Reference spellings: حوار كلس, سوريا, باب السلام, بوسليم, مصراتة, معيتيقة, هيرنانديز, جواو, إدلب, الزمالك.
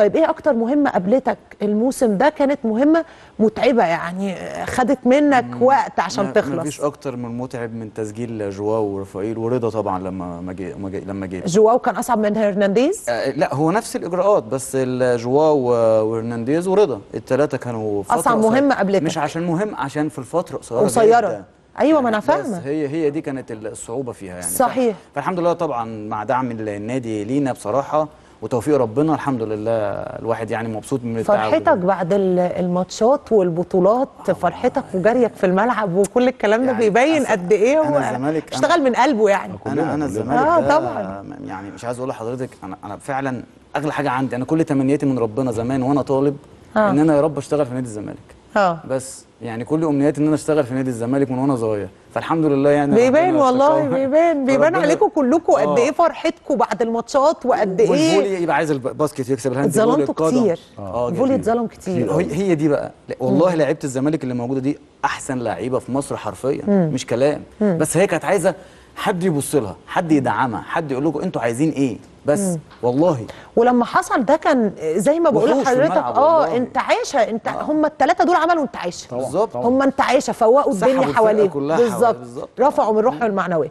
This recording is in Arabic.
طيب ايه اكتر مهمه قابلتك الموسم ده كانت مهمه متعبه، يعني خدت منك وقت عشان تخلص؟ مفيش اكتر من متعب من تسجيل جواو ورفائيل ورضا. طبعا لما جه جواو كان اصعب من هيرنانديز. لا، هو نفس الاجراءات، بس جواو وهيرنانديز ورضا الثلاثه كانوا فترة اصعب مهمه قابلتك. مش عشان مهم، عشان في الفتره قصيره. ايوه، ما انا فاهمه، هي دي كانت الصعوبه فيها يعني. صحيح. فالحمد لله طبعا مع دعم النادي لينا بصراحه وتوفيق ربنا، الحمد لله الواحد يعني مبسوط من التعب. فرحتك بعد الماتشات والبطولات، فرحتك وجريك في الملعب وكل الكلام ده يعني بيبين قد ايه هو اشتغل من قلبه يعني. انا الزمالك طبعا يعني مش عايز اقول لحضرتك، انا فعلا اغلى حاجه عندي، انا كل تمنياتي من ربنا زمان وانا طالب ان انا يا رب اشتغل في نادي الزمالك. بس يعني كل امنياتي ان انا اشتغل في نادي الزمالك من وانا صغير، فالحمد لله يعني بيبان. والله بيبان عليكم كلكم قد ايه فرحتكم بعد الماتشات وقد ايه والفولي يبقى عايز الباسكت يكسب الهاند بول القدم. كتير الفولي اتظلم كتير. هي دي بقى والله لعيبه الزمالك اللي موجوده دي احسن لعيبه في مصر حرفيا، مش كلام. بس هي كانت عايزه حد يبص لها، حد يدعمها، حد يقول لكم انتوا عايزين ايه بس. والله ولما حصل ده كان زي ما بقول لحضرتك انت عايشه، انت هم الثلاثه دول عملوا انت عايشه بالظبط، هم انت عايشه، فوقوا الدنيا حواليك بالظبط، رفعوا من روحهم المعنويه.